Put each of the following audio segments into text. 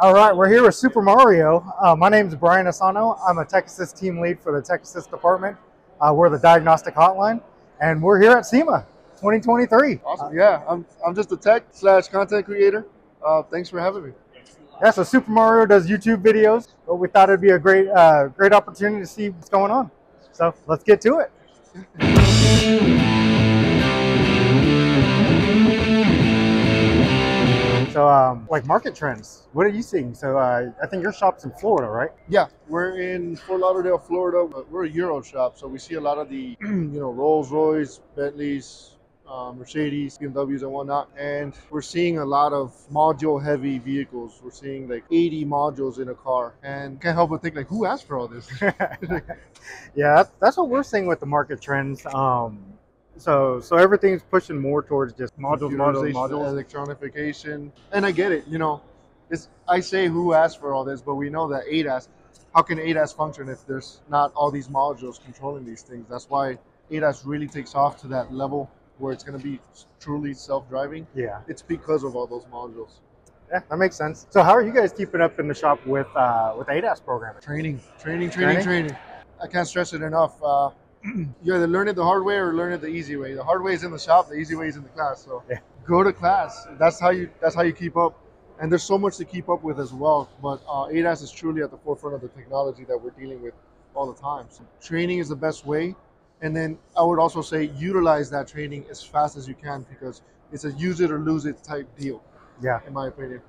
All right, we're here with Super Mario. My name is Brian Asano. I'm a tech assist team lead for the tech assist department. We're the diagnostic hotline, and we're here at SEMA 2023. Awesome. Yeah, I'm just a tech / content creator. Thanks for having me. Yeah, so Super Mario does YouTube videos, but we thought it'd be a great, great opportunity to see what's going on. So let's get to it. So like market trends, what are you seeing? So I think your shop's in Florida, right? Yeah, we're in Fort Lauderdale, Florida. We're a Euro shop, so we see a lot of the, Rolls Royce, Bentleys, Mercedes, BMWs and whatnot. And we're seeing a lot of module heavy vehicles. We're seeing like 80 modules in a car, and can't help but think like, who asked for all this? Yeah, that's what we're seeing with the market trends. So everything's pushing more towards just modules, electronification. And I get it, I say who asked for all this, but we know that ADAS, how can ADAS function if there's not all these modules controlling these things? That's why ADAS really takes off to that level where it's going to be truly self-driving. Yeah. It's because of all those modules. Yeah, that makes sense. So how are you guys keeping up in the shop with ADAS programming? Training. I can't stress it enough. You either learn it the hard way or learn it the easy way. The hard way is in the shop, the easy way is in the class. So yeah. Go to class. That's how you keep up. And there's so much to keep up with as well. But ADAS is truly at the forefront of the technology that we're dealing with all the time. So training is the best way. And then I would also say utilize that training as fast as you can, because it's a use it or lose it type deal. Yeah, in my opinion.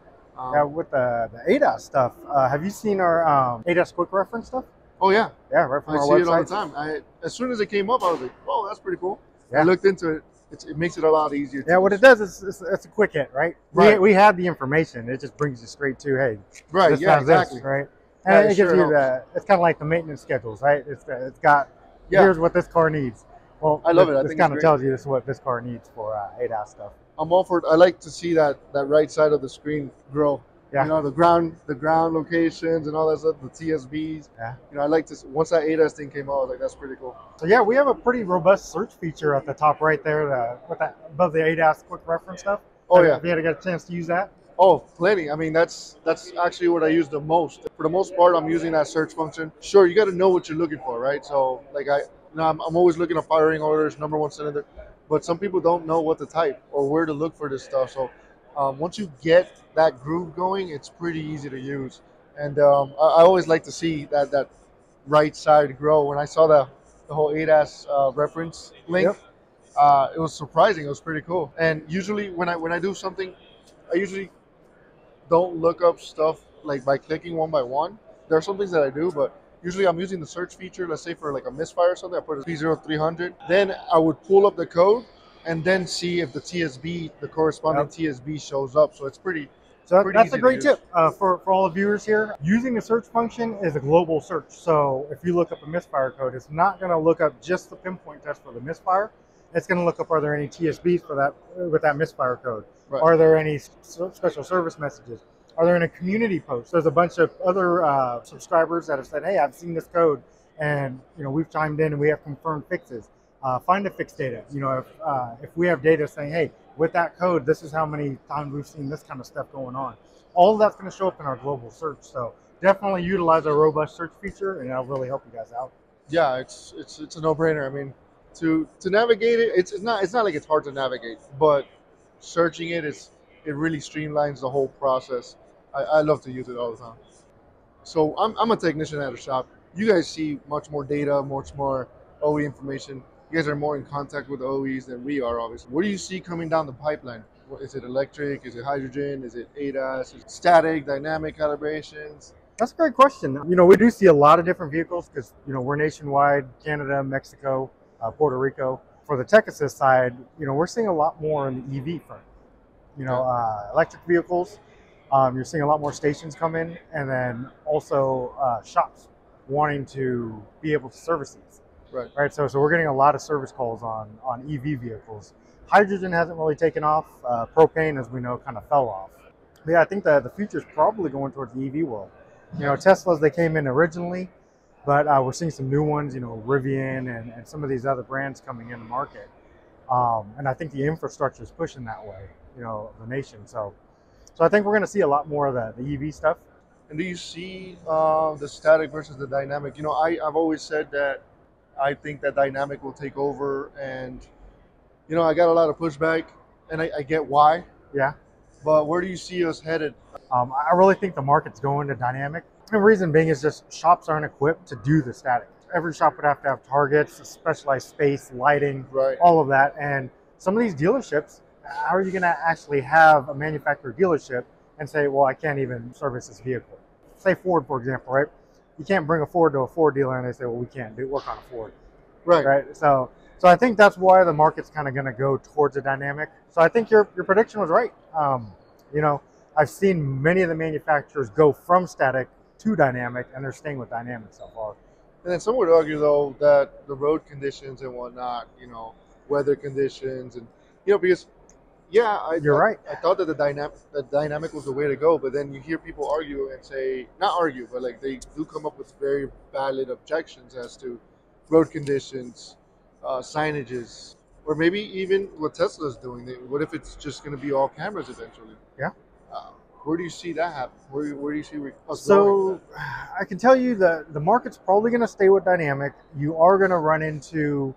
Yeah, with the ADAS stuff, have you seen our ADAS quick reference stuff? Oh yeah, right from our website. I see it all the time. As soon as it came up, I was like, "Oh, that's pretty cool." Yeah. I looked into it. It makes it a lot easier. Yeah, what it does is it's a quick hit, right? Right. We have the information. It just brings you straight to, hey, right? This, yeah, exactly. This, right. And it gives you the. It's kind of like the maintenance schedules, right? It's got. Yeah. Here's what this car needs. Well, I love it. I think it kind of tells you this what this car needs for ADAS stuff. I'm all for it. I like to see that right side of the screen grow. Yeah. The ground locations and all that stuff, the TSBs. Yeah. I like to, once that ADAS thing came out, I was like, that's pretty cool. So yeah, we have a pretty robust search feature at the top right there, with that above the ADAS quick reference stuff. Oh yeah. Have you got a chance to use that? Oh, plenty. I mean, that's actually what I use the most. For the most part, I'm using that search function. Sure, you got to know what you're looking for, right? So like I'm always looking at firing orders, number 1 cylinder, but some people don't know what to type or where to look for this stuff. So once you get that groove going, it's pretty easy to use. And I always like to see that right side grow. When I saw the whole ADAS reference link, yep. It was surprising. It was pretty cool. And usually when I do something, I usually don't look up stuff like by clicking one by one. There are some things that I do, but usually I'm using the search feature. Let's say for like a misfire or something, I put a P0300. Then I would pull up the code and then see if the TSB, the corresponding TSB shows up. So it's pretty. So that's a great tip for all the viewers here. Using the search function is a global search. So if you look up a misfire code, it's not going to look up just the pinpoint test for the misfire. It's going to look up, are there any TSBs for that with that misfire code? Right. Are there any special service messages? Are there any community posts? There's a bunch of other subscribers that have said, hey, I've seen this code, and we've chimed in and we have confirmed fixes. Find the fix data. If we have data saying, hey, with that code, this is how many times we've seen this kind of stuff going on. All of that's going to show up in our global search. So definitely utilize our robust search feature, and that'll really help you guys out. Yeah, it's a no-brainer. I mean, to navigate it, it's not like it's hard to navigate, but searching it really streamlines the whole process. I love to use it all the time. So I'm a technician at a shop. You guys see much more data, much more OE information. You guys are more in contact with OEs than we are, obviously. What do you see coming down the pipeline? Is it electric? Is it hydrogen? Is it ADAS? Is it static, dynamic calibrations? That's a great question. We do see a lot of different vehicles because, we're nationwide, Canada, Mexico, Puerto Rico. For the tech assist side, we're seeing a lot more in the EV front. Electric vehicles, you're seeing a lot more stations come in, and then also shops wanting to be able to service these. Right. So we're getting a lot of service calls on EV vehicles. Hydrogen hasn't really taken off. Propane, as we know, kind of fell off. But yeah, I think the future is probably going towards the EV world. Teslas, they came in originally, but we're seeing some new ones, Rivian and some of these other brands coming in the market. And I think the infrastructure is pushing that way, the nation. So So I think we're going to see a lot more of that, the EV stuff. And do you see the static versus the dynamic? You know, I've always said that I think that dynamic will take over, and, you know, I got a lot of pushback, and I get why. Yeah. But where do you see us headed? I really think the market's going to dynamic. The reason being is just shops aren't equipped to do the static. Every shop would have to have targets, a specialized space, lighting, right, all of that. And some of these dealerships, how are you going to actually have a manufacturer dealership and say, well, I can't even service this vehicle? Say Ford, for example, right? You can't bring a Ford to a Ford dealer and they say, well, we can't work on a Ford. Right. Right. So I think that's why the market's kind of going to go towards a dynamic. So I think your prediction was right. You know, I've seen many of the manufacturers go from static to dynamic, and they're staying with dynamic so far. And then some would argue, though, that the road conditions and whatnot, you know, weather conditions, and, you know, because, yeah, you're right. I thought that the dynamic was the way to go, but then you hear people argue and say, not argue, but like they do come up with very valid objections as to road conditions, signages, or maybe even what Tesla's doing. What if it's just going to be all cameras eventually? Yeah. Where do you see that happen? Where do you see us going? So I can tell you that the market's probably going to stay with dynamic. You are going to run into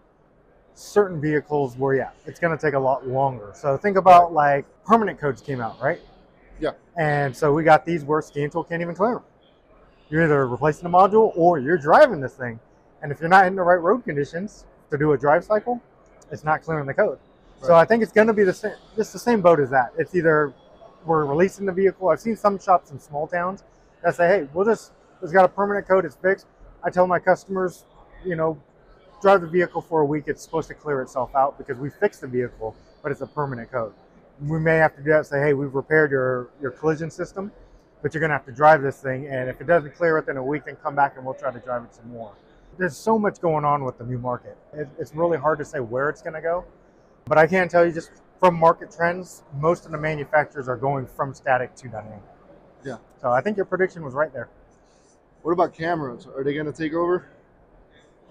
certain vehicles where, yeah, it's going to take a lot longer. So think about, like, permanent codes came out, right? Yeah. And so we got these where ski and tool can't even clear them. You're either replacing the module or you're driving this thing. And if you're not in the right road conditions to do a drive cycle, it's not clearing the code. Right. So I think it's going to be the same. It's the same boat as that. It's either we're releasing the vehicle. I've seen some shops in small towns that say, hey, we'll just, it's got a permanent code, it's fixed. I tell my customers, you know, drive the vehicle for a week. It's supposed to clear itself out because we fixed the vehicle, but it's a permanent code. We may have to do that and say, hey, we've repaired your collision system, but you're going to have to drive this thing. And if it doesn't clear within a week, then come back and we'll try to drive it some more. There's so much going on with the new market. It's really hard to say where it's going to go, but I can tell you just from market trends, most of the manufacturers are going from static to dynamic. Yeah. So I think your prediction was right there. What about cameras? Are they going to take over?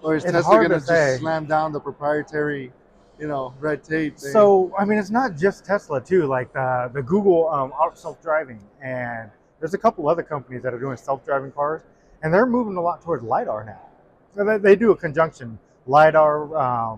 Or is Tesla going to just slam down the proprietary, you know, red tape thing? So, I mean, it's not just Tesla too, like the Google self-driving, and there's a couple other companies that are doing self-driving cars, and they're moving a lot towards LiDAR now. So they do a conjunction, LiDAR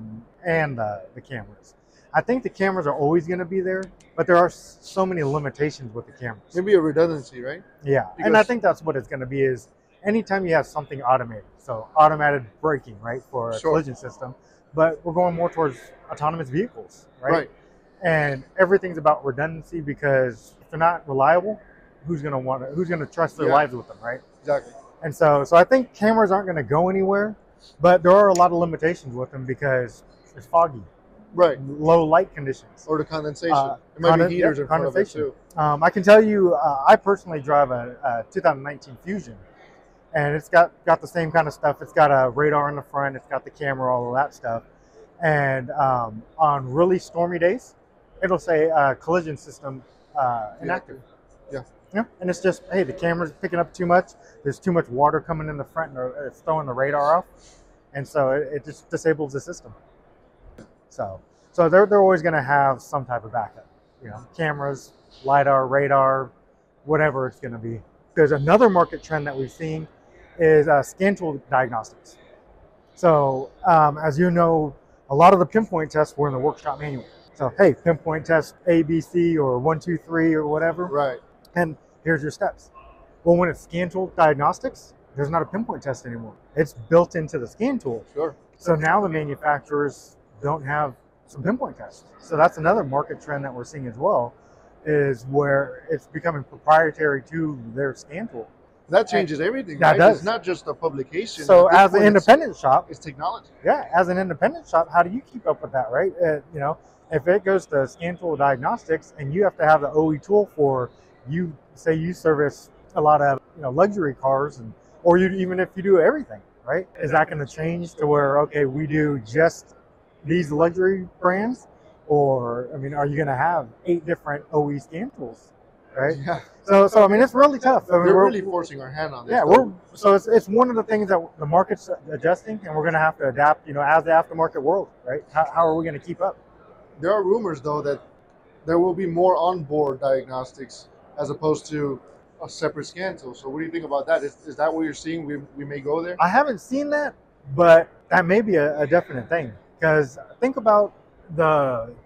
and the cameras. I think the cameras are always going to be there, but there are so many limitations with the cameras. It'll be a redundancy, right? Yeah, because, and I think that's what it's going to be is anytime you have something automated, so automated braking, right, for a collision system, but we're going more towards autonomous vehicles, right? And everything's about redundancy because if they're not reliable, who's going to trust their lives with them, right? Exactly. And so I think cameras aren't going to go anywhere, but there are a lot of limitations with them because it's foggy, right? Low light conditions, or the condensation. It might be heaters or condensation. I can tell you, I personally drive a 2019 Fusion, and it's got the same kind of stuff. It's got a radar in the front. It's got the camera, all of that stuff. And on really stormy days, it'll say collision system inactive. Yeah. Yeah, and it's just, hey, the camera's picking up too much. There's too much water coming in the front, and it's throwing the radar off, and so it just disables the system. So they're always going to have some type of backup, you know, cameras, LiDAR, radar, whatever it's going to be. There's another market trend that we've seen is scan tool diagnostics. So as you know, a lot of the pinpoint tests were in the workshop manual. So hey, pinpoint test A, B, C, or 1, 2, 3, or whatever. Right. And here's your steps. Well, when it's scan tool diagnostics, there's not a pinpoint test anymore. It's built into the scan tool. Sure. So now the manufacturers don't have some pinpoint tests. So that's another market trend that we're seeing as well, is where it's becoming proprietary to their scan tool. That changes everything. That does. It's not just a publication. So as an independent shop, it's technology. Yeah. As an independent shop, how do you keep up with that, right? You know, if it goes to scan tool diagnostics and you have to have the OE tool for, you say you service a lot of, you know, luxury cars, and or you, even if you do everything, right? Is that going to change to where, okay, we do just these luxury brands? Or, I mean, are you going to have 8 different OE scan tools, right? Yeah. So I mean, it's really tough. I mean, we're really forcing our hand on this. Yeah, it's one of the things that the market's adjusting, and we're going to have to adapt, you know, as the aftermarket world, right? How are we going to keep up? There are rumors, though, that there will be more onboard diagnostics as opposed to a separate scan tool. So what do you think about that? Is that what you're seeing? We may go there? I haven't seen that, but that may be a definite thing. Because think about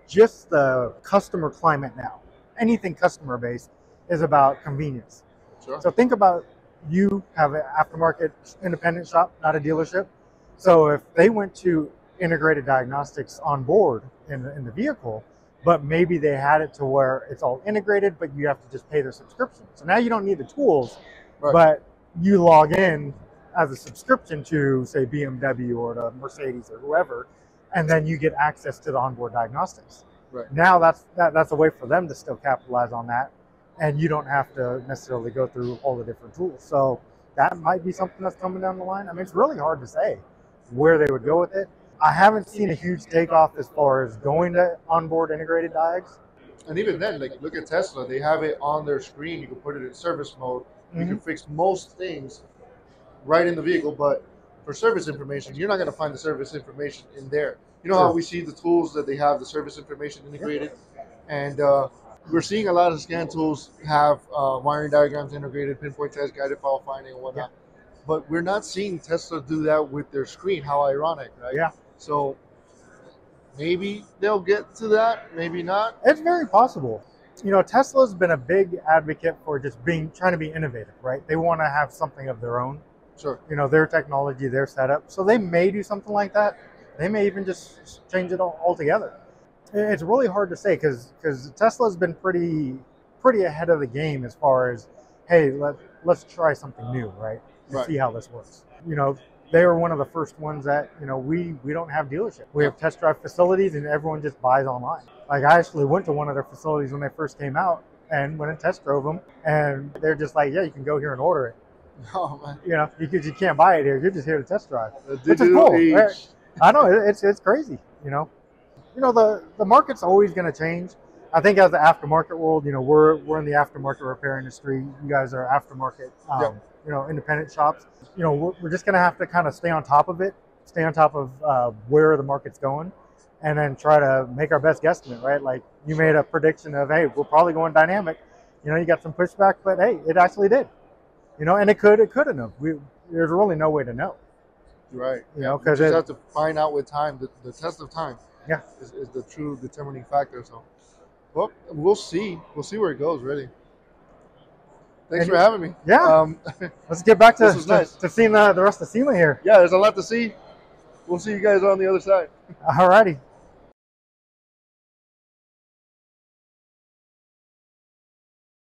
just the customer climate now. Anything customer-based is about convenience. Sure. So think about you have an aftermarket independent shop, not a dealership. So if they went to integrated diagnostics on board in the vehicle, but maybe they had it to where it's all integrated, but you have to just pay their subscription. So now you don't need the tools, right, but you log in as a subscription to, say, BMW or to Mercedes or whoever, and then you get access to the onboard diagnostics. Right. Now that's a way for them to still capitalize on that, and you don't have to necessarily go through all the different tools. So that might be something that's coming down the line. I mean, it's really hard to say where they would go with it. I haven't seen a huge takeoff as far as going to onboard integrated diags. And even then, like, look at Tesla. They have it on their screen. You can put it in service mode. Mm-hmm. You can fix most things right in the vehicle. But for service information, you're not going to find the service information in there. You know how we see the tools that they have, the service information integrated? And we're seeing a lot of scan tools have wiring diagrams integrated, pinpoint test, guided file finding, and whatnot. Yeah. But we're not seeing Tesla do that with their screen. How ironic, right? Yeah. So maybe they'll get to that, maybe not. It's very possible. You know, Tesla's been a big advocate for just trying to be innovative, right? They want to have something of their own. Sure. You know, their technology, their setup. So they may do something like that. They may even just change it all altogether. It's really hard to say because Tesla's been pretty ahead of the game as far as, hey, let's try something new, right? And see how this works. You know, they were one of the first ones that, you know, we don't have dealerships. We have test drive facilities and everyone just buys online. Like, I actually went to one of their facilities when they first came out and went and test drove them. And they're just like, yeah, you can go here and order it. Oh, man. You know, because you can't buy it here. You're just here to test drive. Which is cool. Right? I know, it's crazy, you know. You know, the market's always going to change. I think as the aftermarket world, you know, we're in the aftermarket repair industry. You guys are aftermarket, you know, independent shops. You know, we're just going to have to kind of stay on top of it, stay on top of where the market's going, and then try to make our best guesstimate, right? Like, you made a prediction of, hey, we're probably going dynamic. You know, you got some pushback, but hey, it actually did. You know, and it couldn't have. There's really no way to know. Right. You know, because you just have to find out with time, the test of time. Yeah, is the true determining factor. So, well, we'll see where it goes. Really. Thanks for having me. Yeah. Let's get back to seeing the rest of SEMA here. Yeah, there's a lot to see. We'll see you guys on the other side. All righty.